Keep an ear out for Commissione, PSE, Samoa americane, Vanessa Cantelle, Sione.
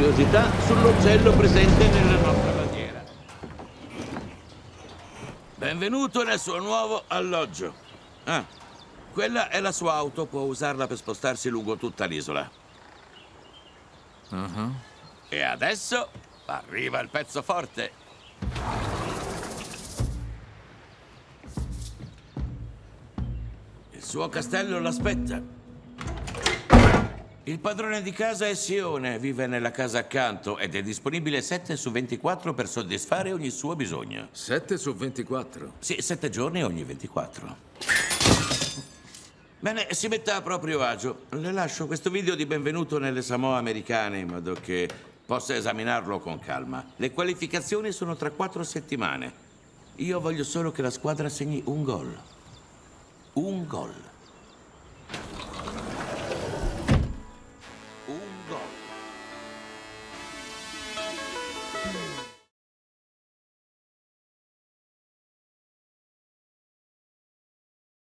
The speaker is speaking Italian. curiosità sull'uccello presente nella nostra bandiera. Benvenuto nel suo nuovo alloggio. Ah, quella è la sua auto, può usarla per spostarsi lungo tutta l'isola. E adesso arriva il pezzo forte. Il suo castello l'aspetta. Il padrone di casa è Sione, vive nella casa accanto ed è disponibile 7 su 24 per soddisfare ogni suo bisogno. 7 su 24? Sì, 7 giorni ogni 24. Bene, si metta a proprio agio. Le lascio questo video di benvenuto nelle Samoa americane in modo che possa esaminarlo con calma. Le qualificazioni sono tra 4 settimane. Io voglio solo che la squadra segni un gol. Un gol.